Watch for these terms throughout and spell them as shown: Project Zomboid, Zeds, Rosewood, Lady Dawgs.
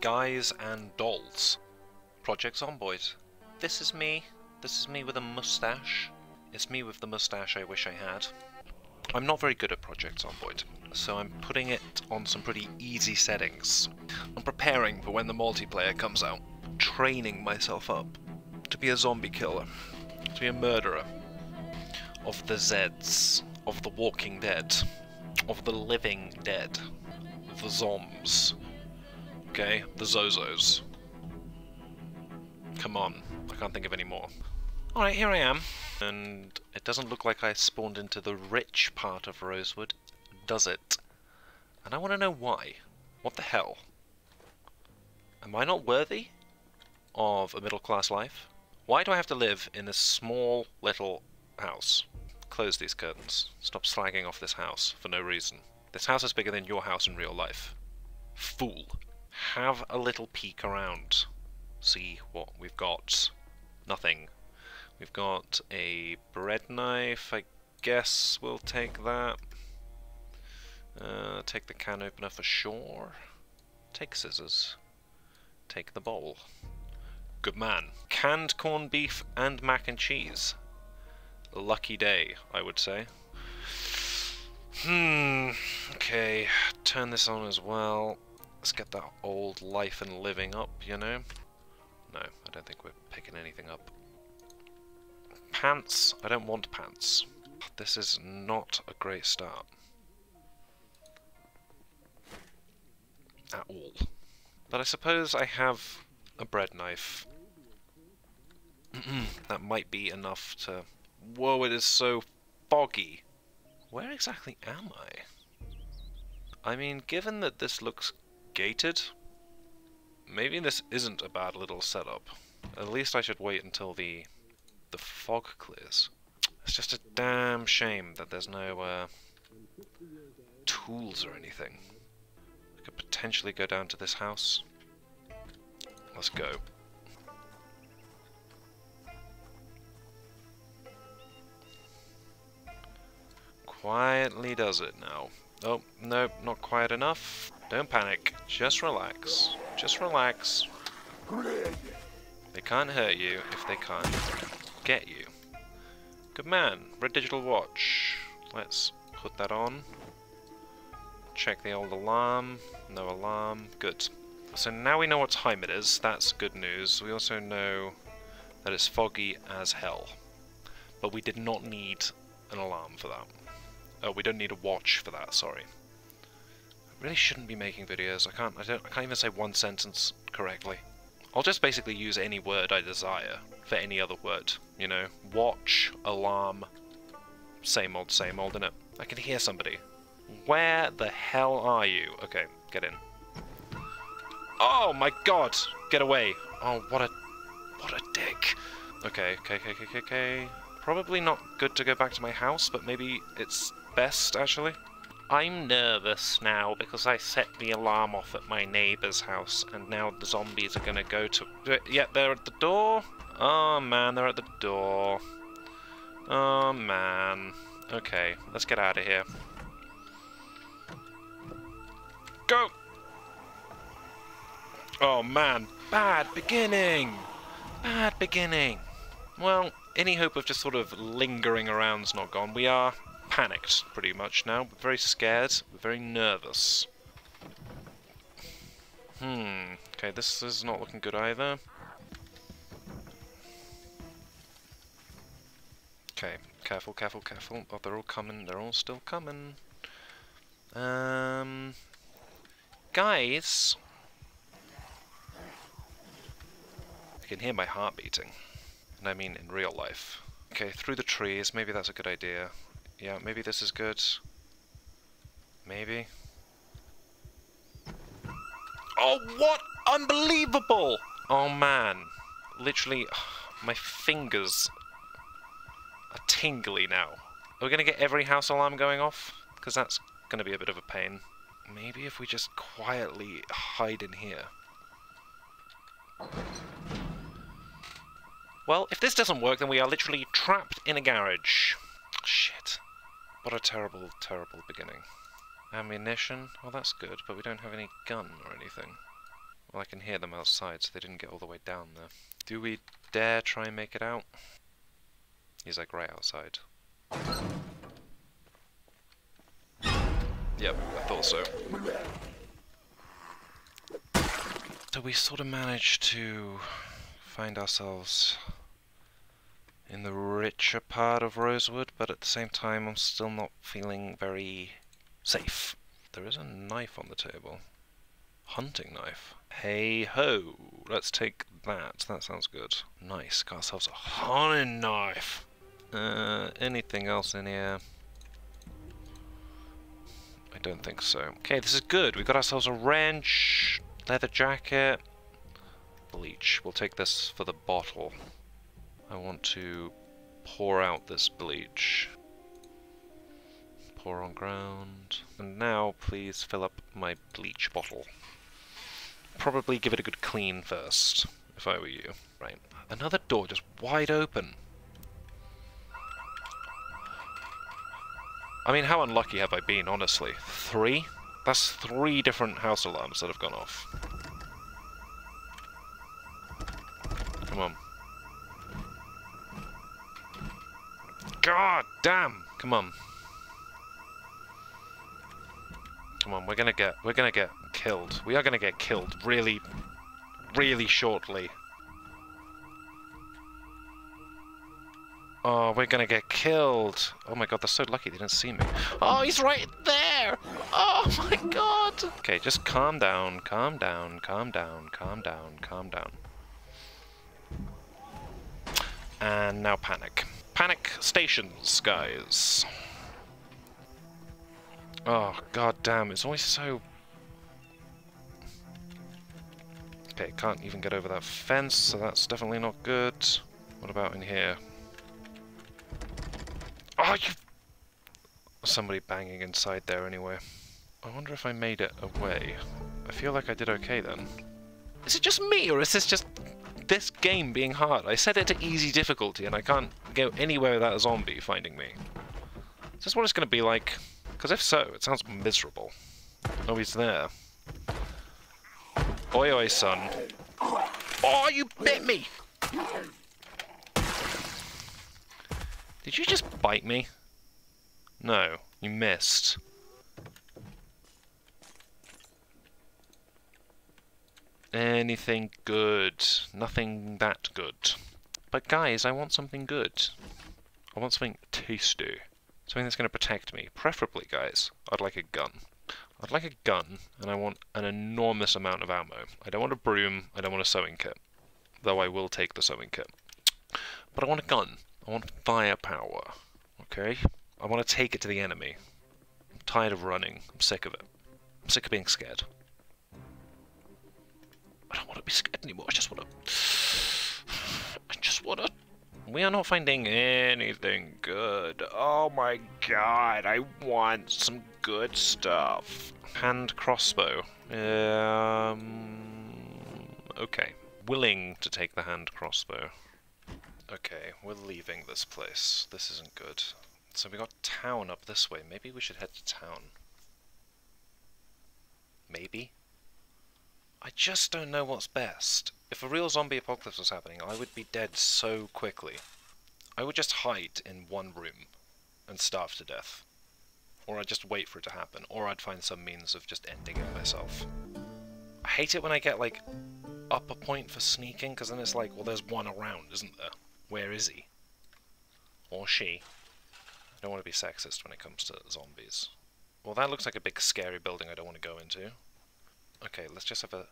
Guys and Dolls. Project Zomboid. This is me. This is me with a mustache. It's me with the mustache I wish I had. I'm not very good at Project Zomboid, so I'm putting it on some pretty easy settings. I'm preparing for when the multiplayer comes out, training myself up to be a zombie killer, to be a murderer of the Zeds, of the Walking Dead, of the Living Dead, the Zoms, okay, the Zozos. Come on, I can't think of any more. Alright, here I am. And it doesn't look like I spawned into the rich part of Rosewood, does it? And I want to know why. What the hell? Am I not worthy of a middle-class life? Why do I have to live in this small little house? Close these curtains. Stop slagging off this house for no reason. This house is bigger than your house in real life. Fool. Have a little peek around. See what we've got. Nothing. We've got a bread knife, I guess we'll take that. Take the can opener for sure. Take scissors. Take the bowl. Good man. Canned corned beef and mac and cheese. Lucky day, I would say. Okay, turn this on as well. Let's get that old life and living up, you know? No, I don't think we're picking anything up. Pants? I don't want pants. This is not a great start. At all. But I suppose I have a bread knife. That might be enough to... Whoa, it is so foggy. Where exactly am I? I mean, given that this looks gated, maybe this isn't a bad little setup. At least I should wait until the fog clears. It's just a damn shame that there's no tools or anything. I could potentially go down to this house. Let's go. Quietly does it now. Oh, no, not quiet enough. Don't panic. Just relax. Just relax. They can't hurt you if they can't get you. Good man. Red digital watch. Let's put that on. Check the old alarm. No alarm. Good. So now we know what time it is. That's good news. We also know that it's foggy as hell. But we did not need an alarm for that. Oh, we don't need a watch for that, sorry. I really shouldn't be making videos. I can't even say one sentence correctly. I'll just basically use any word I desire for any other word, you know? Watch, alarm, same old, innit? I can hear somebody. Where the hell are you? Okay, get in. Oh my god! Get away! Oh, what a dick! Okay. Probably not good to go back to my house, but maybe it's best, actually. I'm nervous now because I set the alarm off at my neighbour's house and now the zombies are gonna go to... Yeah, they're at the door! Oh man, they're at the door. Oh man. Okay, let's get out of here. Go! Oh man, bad beginning! Bad beginning! Well, any hope of just sort of lingering around's not gone. We are... panicked, pretty much, now. We're very scared. We're very nervous. Okay, this is not looking good either. Okay, careful, careful, careful. Oh, they're all coming. They're all still coming. Guys! I can hear my heart beating. And I mean in real life. Okay, through the trees. Maybe that's a good idea. Yeah, maybe this is good. Maybe. Oh, what? Unbelievable! Oh, man. Literally, my fingers are tingly now. Are we going to get every house alarm going off? Because that's going to be a bit of a pain. Maybe if we just quietly hide in here. Well, if this doesn't work, then we are literally trapped in a garage. Shit. What a terrible, terrible beginning. Ammunition? Well, that's good, but we don't have any gun or anything. Well, I can hear them outside, so they didn't get all the way down there. Do we dare try and make it out? He's like right outside. Yep, I thought so. So we sort of managed to find ourselves in the richer part of Rosewood, but at the same time I'm still not feeling very safe. There is a knife on the table. Hunting knife. Hey ho! Let's take that. That sounds good. Nice. Got ourselves a hunting knife! Anything else in here? I don't think so. Okay, this is good. We got ourselves a wrench, leather jacket, bleach. We'll take this for the bottle. I want to pour out this bleach. Pour on ground. And now, please fill up my bleach bottle. Probably give it a good clean first, if I were you. Right. Another door just wide open. I mean, how unlucky have I been, honestly? 3? That's 3 different house alarms that have gone off. Come on. God damn! Come on. Come on, we're gonna get killed. We are gonna get killed really, really shortly. Oh, we're gonna get killed. Oh my god, they're so lucky they didn't see me. Oh, he's right there! Oh my god! Okay, just calm down, calm down, calm down, calm down, calm down. And now panic. Panic stations, guys. Oh, god damn, it's always so... Okay, can't even get over that fence, so that's definitely not good. What about in here? Oh, you... Somebody banging inside there anyway. I wonder if I made it away. I feel like I did okay then. Is it just me, or is this just this game being hard? I set it to easy difficulty, and I can't go anywhere without a zombie finding me. Is this what it's going to be like? Because if so, it sounds miserable. Oh, he's there. Oi, oi, son. Oh, you bit me! Did you just bite me? No, you missed. Anything good. Nothing that good. But guys, I want something good. I want something tasty. Something that's going to protect me. Preferably, guys, I'd like a gun. I'd like a gun, and I want an enormous amount of ammo. I don't want a broom, I don't want a sewing kit. Though I will take the sewing kit. But I want a gun. I want firepower. Okay? I want to take it to the enemy. I'm tired of running. I'm sick of it. I'm sick of being scared. I don't want to be scared anymore. I just want to... We are not finding anything good. Oh my god, I want some good stuff. Hand crossbow. Okay. Willing to take the hand crossbow. Okay, we're leaving this place. This isn't good. So we got town up this way. Maybe we should head to town. Maybe? I just don't know what's best. If a real zombie apocalypse was happening, I would be dead so quickly. I would just hide in one room and starve to death. Or I'd just wait for it to happen, or I'd find some means of just ending it myself. I hate it when I get, like, up a point for sneaking, because then it's like, well, there's one around, isn't there? Where is he? Or she. I don't want to be sexist when it comes to zombies. Well, that looks like a big scary building I don't want to go into. Okay, let's just have a...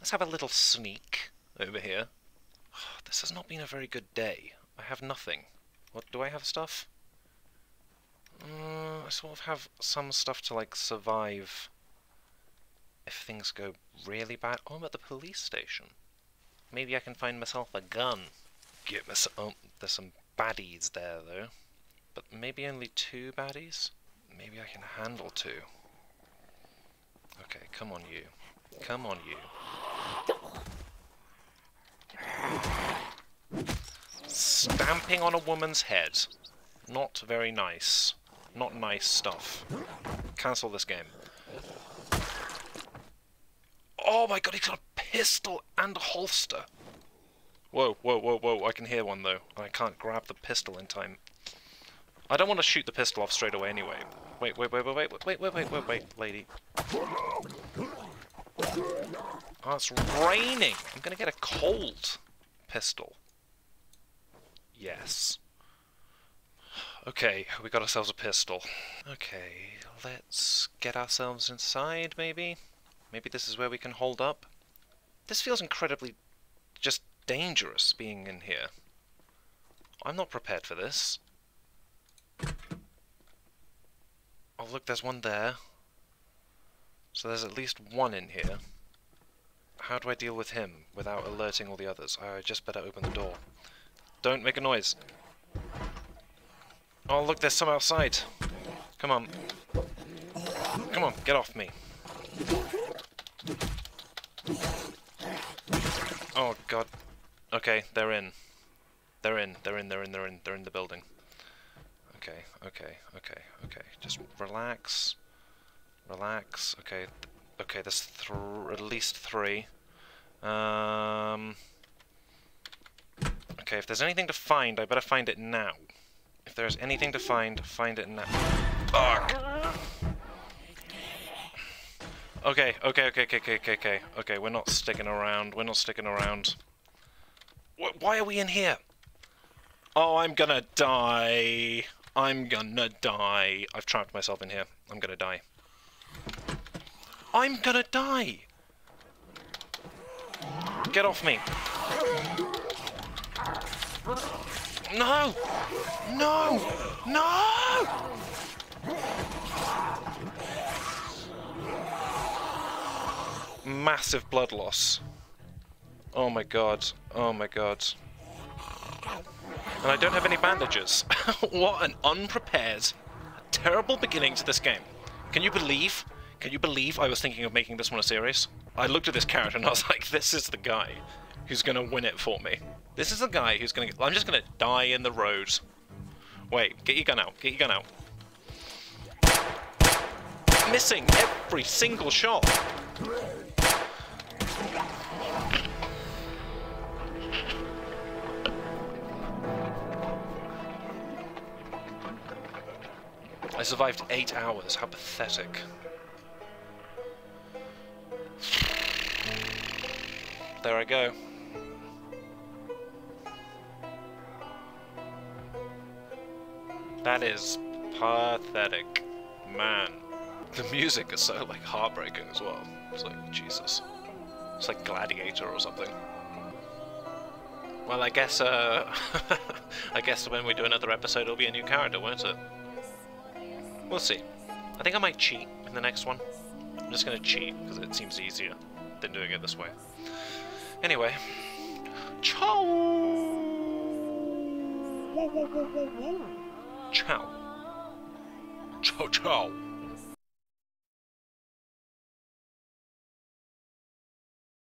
Let's have a little sneak over here. Oh, this has not been a very good day. I have nothing. What, do I have stuff? I sort of have some stuff to, like, survive if things go really bad. Oh, I'm at the police station. Maybe I can find myself a gun. Get myself... Oh, there's some baddies there, though. But maybe only 2 baddies? Maybe I can handle 2. Okay, come on, you. Come on, you. Stamping on a woman's head. Not very nice. Not nice stuff. Cancel this game. Oh my god, he's got a pistol and a holster. Whoa, whoa, whoa, whoa, I can hear one though. I can't grab the pistol in time. I don't want to shoot the pistol off straight away anyway. Wait, lady. Oh, it's raining! I'm gonna get a cold pistol. Yes. Okay, we got ourselves a pistol. Okay, let's get ourselves inside, maybe? Maybe this is where we can hold up? This feels incredibly just dangerous, being in here. I'm not prepared for this. Oh look, there's one there. So there's at least one in here. How do I deal with him without alerting all the others? Oh, I just better open the door. Don't make a noise. Oh look, there's some outside. Come on. Come on, get off me. Oh god. Okay, they're in. They're in the building. Okay. Just relax. Relax. Okay. Okay, there's at least three. Okay, if there's anything to find, I better find it now. If there's anything to find it now. Fuck! Okay. Okay, we're not sticking around. We're not sticking around. Why are we in here? Oh, I'm gonna die. I'm gonna die. I've trapped myself in here. I'm gonna die. I'm gonna die! Get off me! No! No! No! Massive blood loss. Oh my god. Oh my god. And I don't have any bandages. What an unprepared, terrible beginning to this game. Can you believe? Can you believe I was thinking of making this one a series? I looked at this character and I was like, this is the guy who's gonna win it for me. This is the guy who's gonna... I'm just gonna die in the road. Wait, get your gun out. Get your gun out. Missing every single shot. I survived 8 hours. How pathetic. There I go. That is pathetic. Man. The music is so, like, heartbreaking as well. It's like, Jesus. It's like Gladiator or something. Well, I guess, I guess when we do another episode, it'll be a new character, won't it? We'll see. I think I might cheat in the next one. I'm just gonna cheat, because it seems easier than doing it this way. Anyway. Ciao! Ciao, ciao!